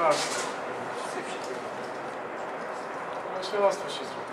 Здравствуйте. Здравствуйте.